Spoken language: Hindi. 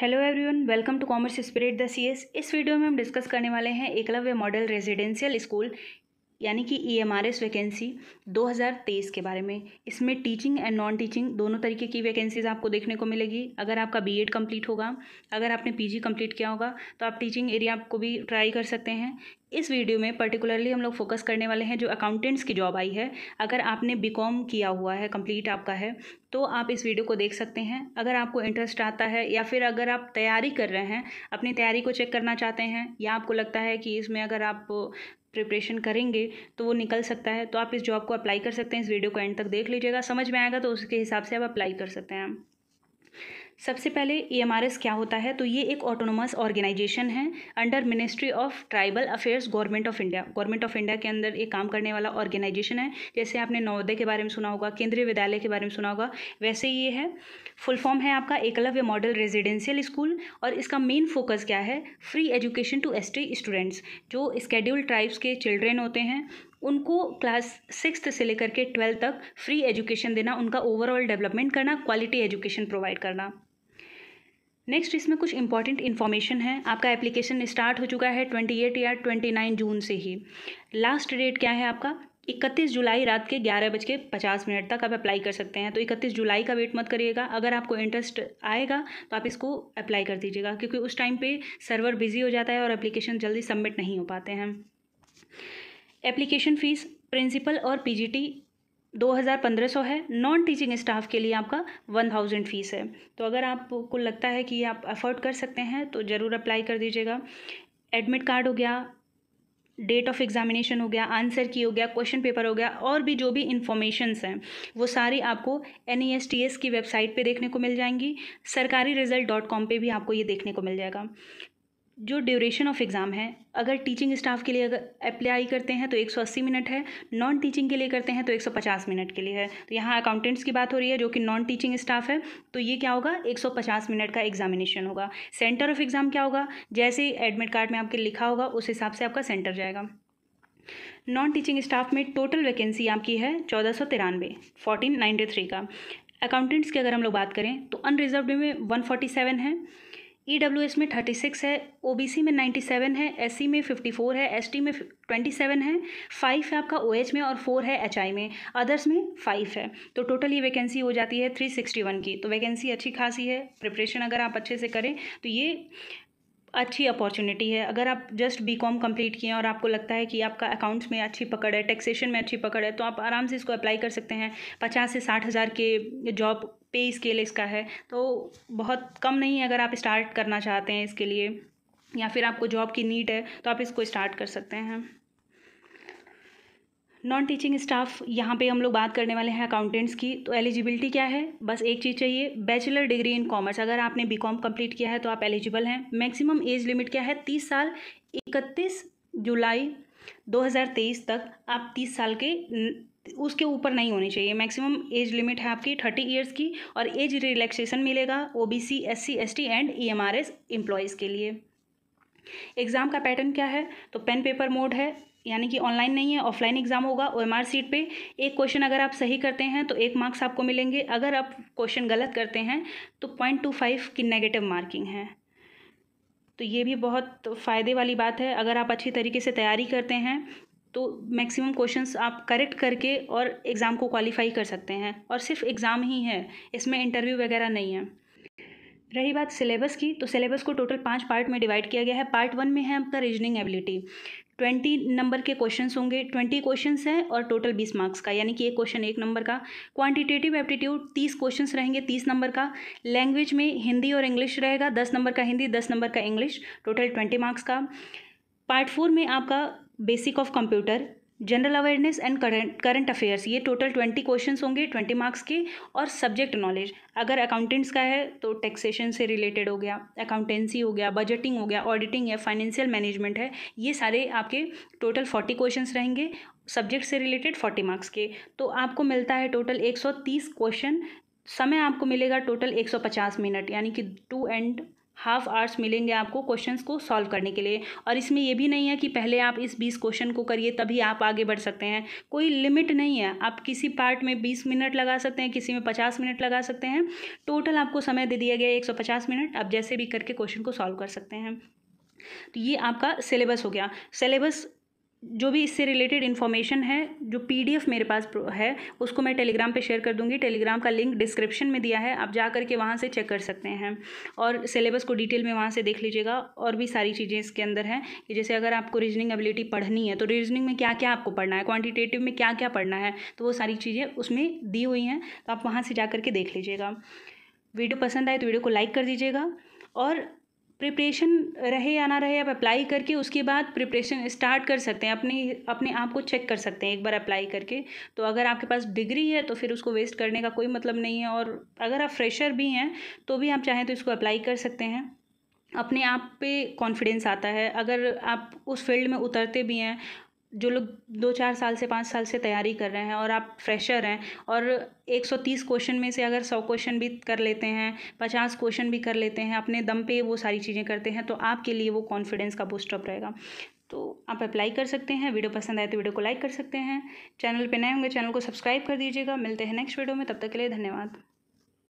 Hello everyone, welcome to commerce spirit the CS। इस वीडियो में हम डिस्कस करने वाले हैं एकलव्य मॉडल रेजिडेंशियल स्कूल यानी कि EMRS वैकेंसी 2023 के बारे में। इसमें टीचिंग एंड नॉन टीचिंग दोनों तरीके की वैकेंसीज़ आपको देखने को मिलेगी। अगर आपका BEd कंप्लीट होगा, अगर आपने PG कंप्लीट किया होगा तो आप टीचिंग एरिया को भी ट्राई कर सकते हैं। इस वीडियो में पर्टिकुलरली हम लोग फोकस करने वाले हैं जो अकाउंटेंट्स की जॉब आई है। अगर आपने B.com किया हुआ है, कंप्लीट आपका है, तो आप इस वीडियो को देख सकते हैं। अगर आपको इंटरेस्ट आता है या फिर अगर आप तैयारी कर रहे हैं, अपनी तैयारी को चेक करना चाहते हैं, या आपको लगता है कि इसमें अगर आप प्रिपरेशन करेंगे तो वो निकल सकता है, तो आप इस जॉब को अप्लाई कर सकते हैं। इस वीडियो को एंड तक देख लीजिएगा, समझ में आएगा तो उसके हिसाब से आप अप्लाई कर सकते हैं। सबसे पहले EMRS क्या होता है, तो ये एक ऑटोनोमस ऑर्गेनाइजेशन है under ministry of tribal affairs, government of India. Government of India के अंदर एक काम करने वाला ऑर्गेनाइजेशन है। जैसे आपने नवोदय के बारे में सुना होगा, केंद्रीय विद्यालय के बारे में सुना होगा, वैसे ये है। फुल फॉर्म है आपका एकलव्य मॉडल रेजिडेंशियल स्कूल, और इसका मेन फोकस क्या है, free education to ST students. जो स्केड्यूल्ड ट्राइब्स के चिल्ड्रेन होते हैं उनको क्लास 6 से लेकर के 12 तक फ्री एजुकेशन देना, उनका ओवरऑल डेवलपमेंट करना, क्वालिटी एजुकेशन प्रोवाइड करना। नेक्स्ट, इसमें कुछ इंपॉर्टेंट इन्फॉर्मेशन है। आपका एप्लीकेशन स्टार्ट हो चुका है 28 या 29 जून से ही। लास्ट डेट क्या है आपका, 31 जुलाई रात के 11:50 तक आप अप्लाई कर सकते हैं। तो 31 जुलाई का वेट मत करिएगा। अगर आपको इंटरेस्ट आएगा तो आप इसको अप्लाई कर दीजिएगा, क्योंकि उस टाइम पे सर्वर बिजी हो जाता है और एप्लीकेशन जल्दी सबमिट नहीं हो पाते हैं। एप्लीकेशन फ़ीस प्रिंसिपल और PGT 2,500 है। नॉन टीचिंग स्टाफ के लिए आपका 1,000 फीस है। तो अगर आपको लगता है कि आप अफोर्ड कर सकते हैं तो ज़रूर अप्लाई कर दीजिएगा। एडमिट कार्ड हो गया, डेट ऑफ एग्जामिनेशन हो गया, आंसर की हो गया, क्वेश्चन पेपर हो गया, और भी जो भी इन्फॉर्मेशंस हैं वो सारी आपको NESTS की वेबसाइट पे देखने को मिल जाएंगी। सरकारी रिजल्ट .com पे भी आपको ये देखने को मिल जाएगा। जो ड्यूरेशन ऑफ एग्ज़ाम है, अगर टीचिंग स्टाफ के लिए अगर अप्लाई करते हैं तो 180 मिनट है, नॉन टीचिंग के लिए करते हैं तो 150 मिनट के लिए है। तो यहाँ अकाउंटेंट्स की बात हो रही है जो कि नॉन टीचिंग स्टाफ है, तो ये क्या होगा, 150 मिनट का एग्जामिनेशन होगा। सेंटर ऑफ एग्ज़ाम क्या होगा, जैसे एडमिट कार्ड में आपके लिखा होगा उस हिसाब से आपका सेंटर जाएगा। नॉन टीचिंग स्टाफ में टोटल वैकेंसी आपकी है 1493 का। अकाउंटेंट्स की अगर हम लोग बात करें तो अनरिजर्व में 147 है, EWS में 36 है, OBC में 97 है, SC में 54 है, ST में 27 है, 5 है आपका OH में, और 4 है HI में, अदर्स में 5 है। तो टोटल ये वैकेंसी हो जाती है 361 की। तो वैकेंसी अच्छी खासी है। प्रिपरेशन अगर आप अच्छे से करें तो ये अच्छी अपॉर्चुनिटी है। अगर आप जस्ट B.com कंप्लीट किए हैं और आपको लगता है कि आपका अकाउंट्स में अच्छी पकड़ है, टैक्सेशन में अच्छी पकड़ है, तो आप आराम से इसको अप्लाई कर सकते हैं। 50 से 60 हज़ार के जॉब पे स्केल इसका है, तो बहुत कम नहीं है। अगर आप स्टार्ट करना चाहते हैं इसके लिए, या फिर आपको जॉब की नीड है, तो आप इसको स्टार्ट कर सकते हैं। नॉन टीचिंग स्टाफ, यहाँ पे हम लोग बात करने वाले हैं अकाउंटेंट्स की। तो एलिजिबिलिटी क्या है, बस एक चीज़ चाहिए, बैचलर डिग्री इन कॉमर्स। अगर आपने B.com कंप्लीट किया है तो आप एलिजिबल हैं। मैक्सिमम एज लिमिट क्या है, 30 साल। 31 जुलाई 2023 तक आप 30 साल के, उसके ऊपर नहीं होनी चाहिए। मैक्सिमम एज लिमिट है आपकी 30 ईयर्स की, और एज रिलैक्सेशन मिलेगा OBC, SC, ST and EMRS employees के लिए। एग्ज़ाम का पैटर्न क्या है, तो पेन पेपर मोड है, यानी कि ऑनलाइन नहीं है, ऑफलाइन एग्ज़ाम होगा। OMR सीट पे एक क्वेश्चन अगर आप सही करते हैं तो 1 मार्क्स आपको मिलेंगे, अगर आप क्वेश्चन गलत करते हैं तो 0.25 की नेगेटिव मार्किंग है। तो ये भी बहुत फ़ायदे वाली बात है। अगर आप अच्छी तरीके से तैयारी करते हैं तो मैक्सिमम क्वेश्चंस आप करेक्ट करके और एग्ज़ाम को क्वालिफाई कर सकते हैं। और सिर्फ एग्ज़ाम ही है, इसमें इंटरव्यू वगैरह नहीं है। रही बात सिलेबस की, तो सिलेबस को टोटल 5 पार्ट में डिवाइड किया गया है। पार्ट 1 में है आपका रीजनिंग एबिलिटी। 20 नंबर के क्वेश्चंस होंगे, 20 क्वेश्चंस हैं और टोटल 20 मार्क्स का, यानी कि एक क्वेश्चन 1 नंबर का। क्वांटिटेटिव एप्टीट्यूड 30 क्वेश्चंस रहेंगे, 30 नंबर का। लैंग्वेज में हिंदी और इंग्लिश रहेगा, 10 नंबर का हिंदी, 10 नंबर का इंग्लिश, टोटल 20 मार्क्स का। पार्ट 4 में आपका basic of computer, general awareness and current affairs, ये टोटल 20 क्वेश्चंस होंगे, 20 मार्क्स के। और सब्जेक्ट नॉलेज, अगर अकाउंटेंट्स का है तो टैक्सेशन से रिलेटेड हो गया, अकाउंटेंसी हो गया, बजटिंग हो गया, ऑडिटिंग है, फाइनेंशियल मैनेजमेंट है, ये सारे आपके टोटल 40 क्वेश्चंस रहेंगे, सब्जेक्ट से रिलेटेड 40 मार्क्स के। तो आपको मिलता है टोटल 130 क्वेश्चन। समय आपको मिलेगा टोटल 150 मिनट, यानी कि 2 एंड हाफ आवर्स मिलेंगे आपको क्वेश्चंस को सॉल्व करने के लिए। और इसमें यह भी नहीं है कि पहले आप इस 20 क्वेश्चन को करिए तभी आप आगे बढ़ सकते हैं, कोई लिमिट नहीं है। आप किसी पार्ट में 20 मिनट लगा सकते हैं, किसी में 50 मिनट लगा सकते हैं। टोटल आपको समय दे दिया गया 150 मिनट। आप जैसे भी करके क्वेश्चन को सॉल्व कर सकते हैं। तो ये आपका सिलेबस हो गया। सिलेबस जो भी इससे रिलेटेड इन्फॉर्मेशन है, जो पीडीएफ मेरे पास है, उसको मैं टेलीग्राम पे शेयर कर दूंगी। टेलीग्राम का लिंक डिस्क्रिप्शन में दिया है, आप जा कर के वहाँ से चेक कर सकते हैं और सिलेबस को डिटेल में वहाँ से देख लीजिएगा। और भी सारी चीज़ें इसके अंदर हैं कि जैसे अगर आपको रीजनिंग एबिलिटी पढ़नी है तो रीजनिंग में क्या क्या आपको पढ़ना है, क्वान्टिटेटिव में क्या क्या पढ़ना है, तो वो सारी चीज़ें उसमें दी हुई हैं। तो आप वहाँ से जा कर के देख लीजिएगा। वीडियो पसंद आए तो वीडियो को लाइक कर दीजिएगा। और प्रिपरेशन रहे या ना रहे, आप अप्लाई करके उसके बाद प्रिपरेशन स्टार्ट कर सकते हैं, अपने आप को चेक कर सकते हैं एक बार अप्लाई करके। तो अगर आपके पास डिग्री है तो फिर उसको वेस्ट करने का कोई मतलब नहीं है। और अगर आप फ्रेशर भी हैं तो भी आप चाहें तो इसको अप्लाई कर सकते हैं। अपने आप पे कॉन्फिडेंस आता है अगर आप उस फील्ड में उतरते भी हैं। जो लोग 2-4 साल से 5 साल से तैयारी कर रहे हैं और आप फ्रेशर हैं और 130 क्वेश्चन में से अगर 100 क्वेश्चन भी कर लेते हैं, 50 क्वेश्चन भी कर लेते हैं, अपने दम पे वो सारी चीज़ें करते हैं, तो आपके लिए वो कॉन्फिडेंस का बूस्टअप रहेगा। तो आप अप्लाई कर सकते हैं। वीडियो पसंद आए तो वीडियो को लाइक कर सकते हैं। चैनल पर नए होंगे चैनल को सब्सक्राइब कर दीजिएगा। मिलते हैं नेक्स्ट वीडियो में, तब तक के लिए धन्यवाद।